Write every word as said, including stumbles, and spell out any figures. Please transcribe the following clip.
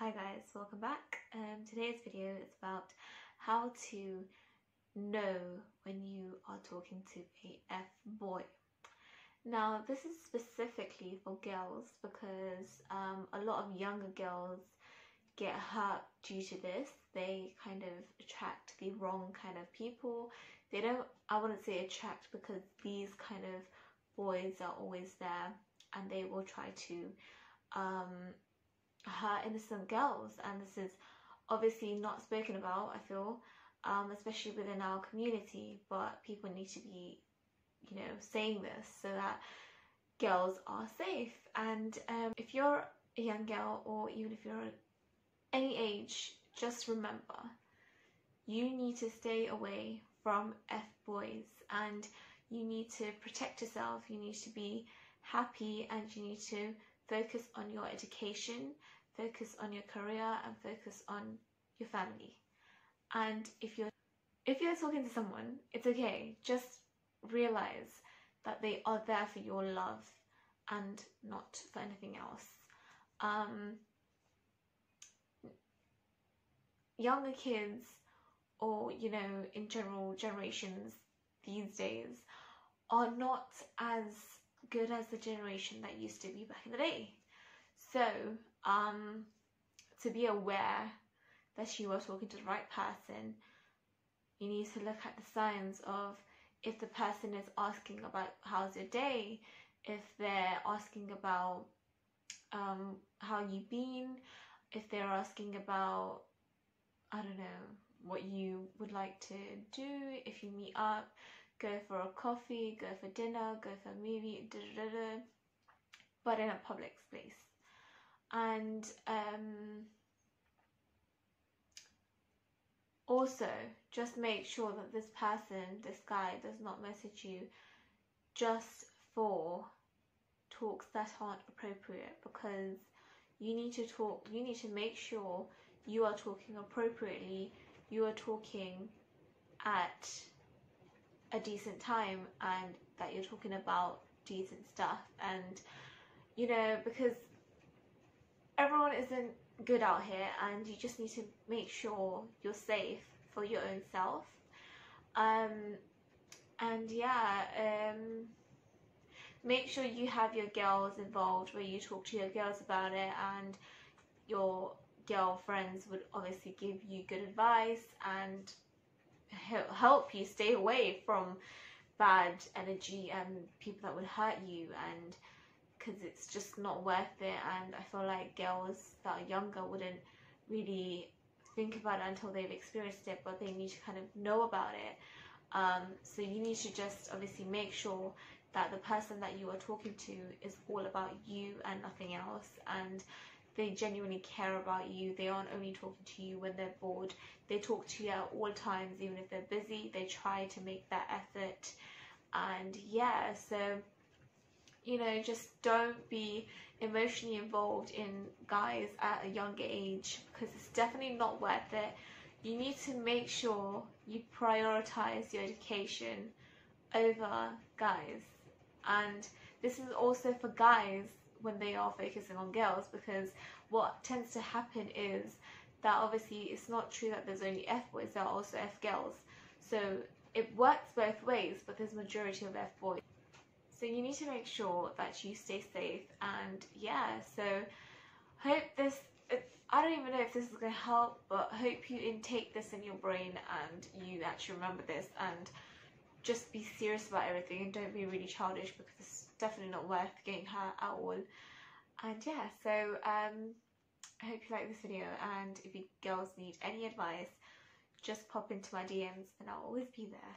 Hi guys, welcome back. Um, today's video is about how to know when you are talking to a F-boy. Now this is specifically for girls because um, a lot of younger girls get hurt due to this. They kind of attract the wrong kind of people. They don't, I wouldn't say attract, because these kind of boys are always there and they will try to um, her innocent girls, and this is obviously not spoken about, I feel, um, especially within our community, but people need to be, you know, saying this so that girls are safe. And um, if you're a young girl, or even if you're any age, just remember, you need to stay away from F-boys, and you need to protect yourself, you need to be happy, and you need to focus on your education, focus on your career, and focus on your family. And if you're if you're talking to someone, it's okay. Just realize that they are there for your love and not for anything else. Um, younger kids, or you know, in general, generations these days are not as good as the generation that used to be back in the day. So um to be aware that you are talking to the right person, you need to look at the signs of if the person is asking about how's your day, if they're asking about um how you've been, if they're asking about, I don't know, what you would like to do, if you meet up, go for a coffee, go for dinner, go for a movie, da da da, but in a public space. And um, also just make sure that this person, this guy, does not message you just for talks that aren't appropriate, because you need to talk, you need to make sure you are talking appropriately, you are talking at a decent time, and that you're talking about decent stuff. And you know, because everyone isn't good out here, and you just need to make sure you're safe for your own self. Um and yeah, um make sure you have your girls involved, where you talk to your girls about it, and your girlfriends would obviously give you good advice and help you stay away from bad energy and people that would hurt you, and because it's just not worth it. And I feel like girls that are younger wouldn't really think about it until they've experienced it, but they need to kind of know about it. Um, so you need to just obviously make sure that the person that you are talking to is all about you and nothing else, and they genuinely care about you. They aren't only talking to you when they're bored. They talk to you at all times, even if they're busy. They try to make that effort. And yeah, so, you know, just don't be emotionally involved in guys at a younger age, because it's definitely not worth it. You need to make sure you prioritize your education over guys. And this is also for guys when they are focusing on girls, because what tends to happen is that obviously it's not true that there's only F-boys, there are also F-girls, so it works both ways, but there's majority of F-boys. So you need to make sure that you stay safe. And yeah, so hope this, I don't even know if this is going to help, but hope you intake this in your brain and you actually remember this, and just be serious about everything, and don't be really childish, because it's definitely not worth getting hurt at all. And yeah, so um, I hope you like this video, and if you girls need any advice, just pop into my D Ms and I'll always be there.